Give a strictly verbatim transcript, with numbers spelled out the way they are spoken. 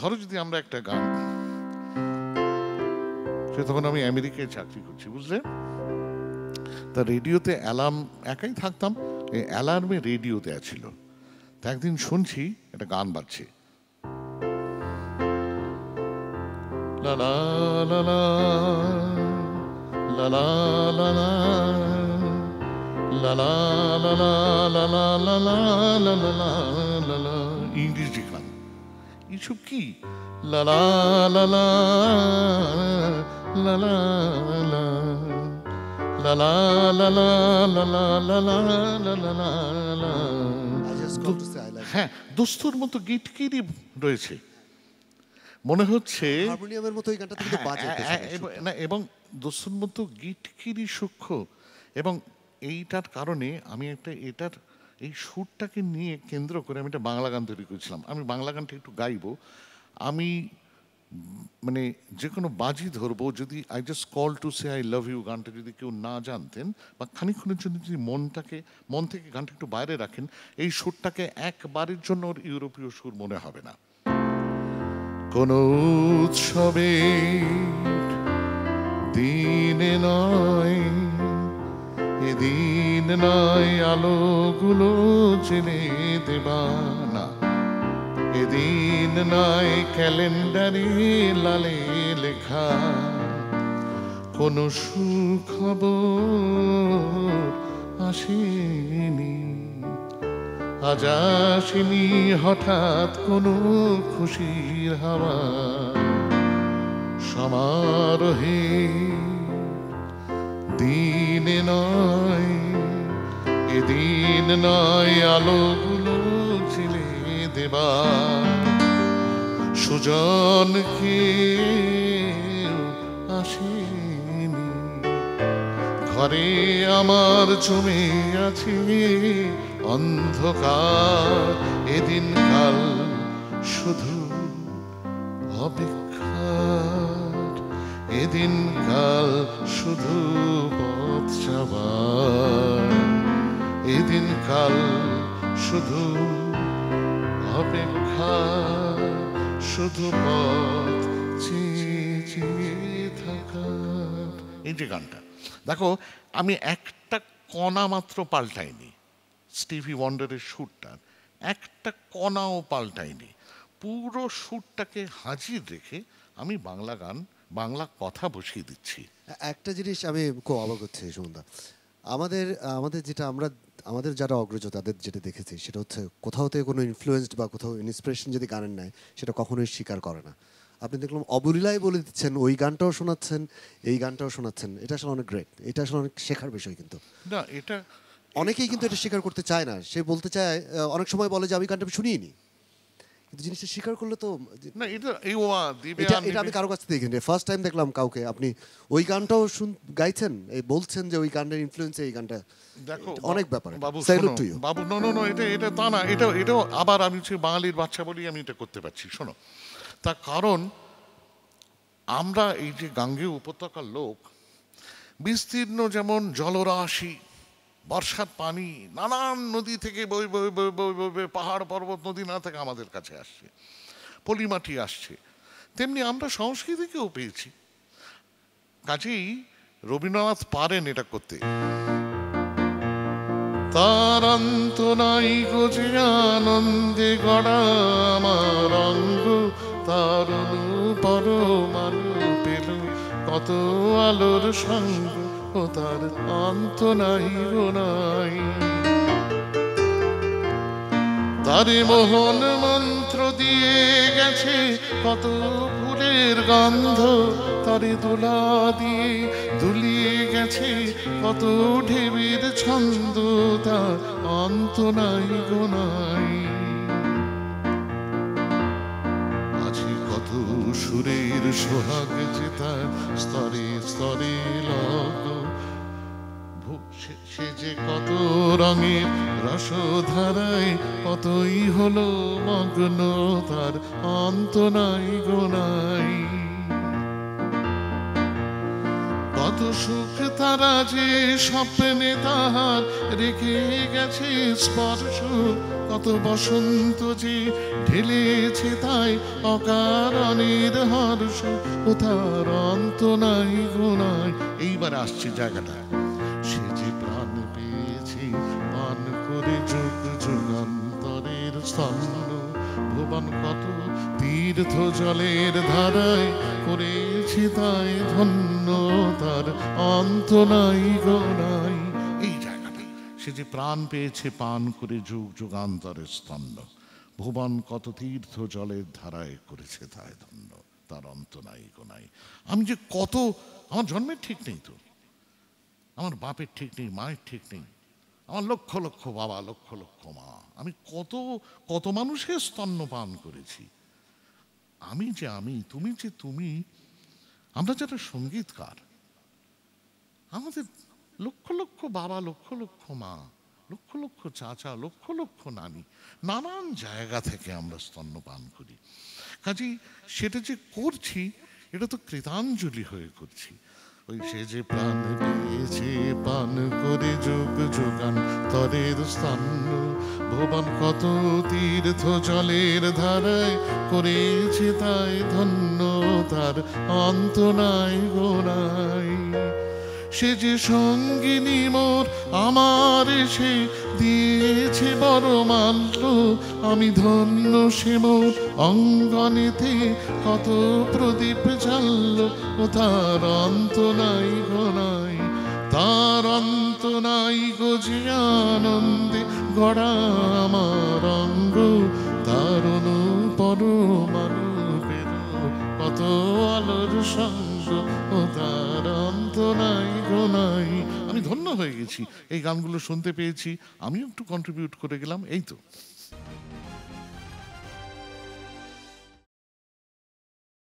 ধরো যদি আমরা একটা গান, সে তখন আমি আমেরিকায় চাকরি করছি, বুঝলেন, তা রেডিওতে অ্যালার্ম, একাই থাকতাম, এই অ্যালার্মে রেডিও দেওয়া ছিল। তা একদিন শুনছি একটা গান বাজছে, লা লা লা লা লা লা লা লা লা লা লা লা লা লা লা লা লা, ইংরেজি গান। এইসব কি লা লা লা লা লা লা লা লা লা লা লা, হ্যাঁ দোস্তর মতো গিটকিরি রয়েছে, মনে হচ্ছে হারমোনিয়ামের মতো এই গানটা কিন্তু বাজাতে না, এবং দোস্তর মতো গিটকিরি সূক্ষ্ম, এবং এইটার কারণে আমি একটা এটার এই সুরটাকে নিয়ে কেন্দ্র করে আমি একটা বাংলা গান তৈরি করেছিলাম। আমি বাংলা গানটা একটু গাইবো, আমি মানে যে কোনো বাজি ধরবো, যদি I just call to say I love you গানটা যদি কেউ না জানতেন বা খানিকক্ষণের জন্য যদি মনটাকে মন থেকে গানটা একটু বাইরে রাখেন, এই সুরটাকে একবারের জন্য ওর ইউরোপীয় সুর মনে হবে না। কোন উৎসবে দিনে নয় এদিন নয় আলোগুলো জেনে দেবা না, এদিন নয় ক্যালেন্ডারে লালে লেখা, কোন সুখবর আসেনি আজ আসেনি হঠাৎ কোনো খুশির হাওয়া, সমারোহে দিনে নয় এদিন নয় আলোগুলো ছিলে দেবা, সুজন কেউ আসেনি ঘরে আমার জমে আছে অন্ধকার, এদিন কাল শুধু অপেক্ষার, এদিন কাল শুধু পথ চাওয়ার, এদিন কাল শুধু অপেক্ষা, শুধু পথ চেয়ে থাকার। এই যে গানটা দেখো, আমি একটা কণা মাত্র পাল্টাইনি, স্টিভি ওয়ান্ডারের সুরটা একটা কণাও পাল্টাইনি, পুরো সুরটাকে হাজির রেখে আমি বাংলা গান বাংলা কথা বসিয়ে দিচ্ছি। একটা জিনিস আমি খুব অবাক হচ্ছে সুমনদা, আমাদের আমাদের যেটা আমরা আমাদের যারা অগ্রজ তাদের যেটা দেখেছি সেটা হচ্ছে কোথাও থেকে কোনো ইনফ্লুয়েন্সড বা কোথাও ইন্সপিরেশন যদি গানের নেয় সেটা কখনোই স্বীকার করে না। আপনি দেখলাম অবলীলায় বলে দিচ্ছেন, ওই গানটাও শোনাচ্ছেন এই গানটাও শোনাচ্ছেন, এটা আসলে অনেক গ্রেট, এটা আসলে অনেক শেখার বিষয়। কিন্তু না, এটা অনেকেই কিন্তু এটা স্বীকার করতে চায় না, সে বলতে চায়, অনেক সময় বলে যে আমি গানটা শুনিয়ে নি, কিন্তু জিনিসটা স্বীকার করলে তো না। এটা এটা আমি কারো কাছ থেকে দেখিনি, ফার্স্ট টাইম দেখলাম কাউকে আপনি ওই গানটাও গাইছেন, এই বলছেন যে ওই গানটার ইনফ্লুয়েন্সে এই গানটা, দেখো অনেক ব্যাপার বাবু। নো নো নো এটা এটা তা না, এটা এটাও আবার আমি হচ্ছে বাঙালির বাচ্চা বলি আমি এটা করতে পারছি। শোনো, তার কারণ আমরা এই যে গাঙ্গেয় উপত্যকার লোক, বিস্তীর্ণ যেমন জলরাশি, বর্ষার পানি নানান নদী থেকে বই বই বই বই বই পাহাড় পর্বত নদী না থেকে আমাদের কাছে আসছে, পলিমাটি আসছে, তেমনি আমরা সংস্কৃতিকেও পেয়েছি। কাজেই রবীন্দ্রনাথ পারেন এটা করতে। তার অন্ত নাই গো যে আনন্দে গড়া আমার অঙ্গ, তার পরমাণু পেল কত আলোর সঙ্গ, তার অন্ত নাই গো নাই, তারে মোহন মন্ত্র দিয়ে গেছে কত ফুলের গন্ধ, তারে দোলা দিয়ে দুলিয়ে গেছে কত ঢেবের ছন্দ, তার অন্ত নাই গো নাই। সুরের সোহাগ যে তার স্তরে স্তরে লগ, সে যে কত রঙের রসধারায় কতই হলো মগ্ন, তার অন্ত নাই গো নাই। কত সুখ তারা যে স্বপ্নে তাহার রেখে গেছে স্পর্শ, কত বসন্ত যে ঢেলেছে তাই অকারণের হর্ষ, কোথার অন্ত নাই গো নাই। এইবার আসছে জায়গাটা, সে যে প্রাণ পেয়েছে পান করে যুগ যুগান্তরের স্তম্ভ ভুবন, কত তীর্থ জলের ধারায় করেছি তাই ধন্য তার অন্ত নাই গো নাই। সে যে প্রাণ পেয়েছে পান করে যুগ যুগান্তরের স্তম্ভ ভুবন, কত তীর্থ জলের ধারায় করেছে তাই ধন্য তার অন্ত নাই গো নাই। আমি যে কত, আমার জন্মের ঠিক নেই তো, আমার বাপের ঠিক নেই, মায়ের ঠিক নেই, আমার লক্ষ লক্ষ বাবা, লক্ষ লক্ষ মা, আমি কত কত মানুষের স্তন্যপান করেছি। আমি যে আমি, তুমি যে তুমি, আমরা যারা সঙ্গীতকার, আমাদের লক্ষ লক্ষ বাবা, লক্ষ লক্ষ মা, লক্ষ লক্ষ চাচা, লক্ষ লক্ষ নানি, নানান জায়গা থেকে আমরা স্তন্যপান করি। কাজেই সেটা যে করছি এটা তো কৃতাঞ্জলি হয়ে করছি। ওই সে যে প্রাণ পেয়েছে পান করে যুগ যুগান্তরের স্তন্য ভুবন, কত তীর্থ জলের ধারায় করেছে তাই ধন্য তার অন্ত নাই গো নাই। সে যে সঙ্গিনী মোর আমার, সে দিয়েছে বড় মাল্য, আমি ধন্য সে মোর অঙ্গনেতে কত প্রদীপ জ্বালল, ও তার অন্ত নাই গো নাই। তার অন্ত নাই গো যে আনন্দে গড়া আমার অঙ্গ, তার অনুপরমানুপের কত আলোর সঙ্গ, ও তার অন্ত নাই গো নাই। আমি ধন্য হয়ে গেছি এই গানগুলো শুনতে পেয়েছি, আমিও একটু কন্ট্রিবিউট করে গেলাম, এই তো।